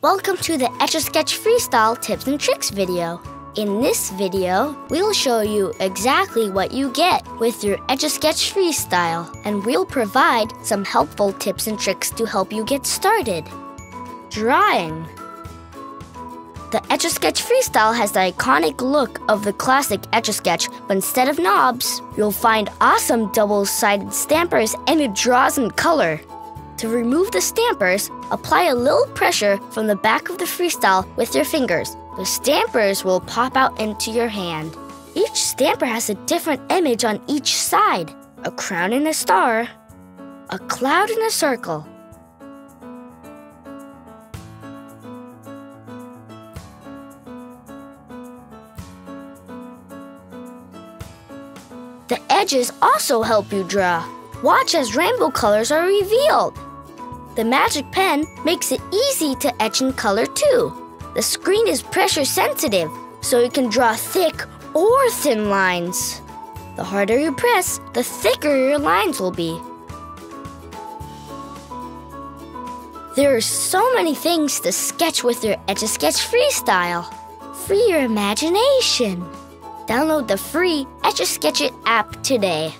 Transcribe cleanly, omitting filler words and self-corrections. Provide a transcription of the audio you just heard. Welcome to the Etch A Sketch Freestyle Tips and Tricks video. In this video, we'll show you exactly what you get with your Etch A Sketch Freestyle, and we'll provide some helpful tips and tricks to help you get started. Drawing. The Etch A Sketch Freestyle has the iconic look of the classic Etch A Sketch, but instead of knobs, you'll find awesome double-sided stampers, and it draws in color. To remove the stampers, apply a little pressure from the back of the freestyle with your fingers. The stampers will pop out into your hand. Each stamper has a different image on each side. A crown and a star, a cloud and a circle, the edges also help you draw. Watch as rainbow colors are revealed. The magic pen makes it easy to etch in color too. The screen is pressure sensitive, so you can draw thick or thin lines. The harder you press, the thicker your lines will be. There are so many things to sketch with your Etch A Sketch Freestyle. Free your imagination. Download the free Etch A Sketch It app today.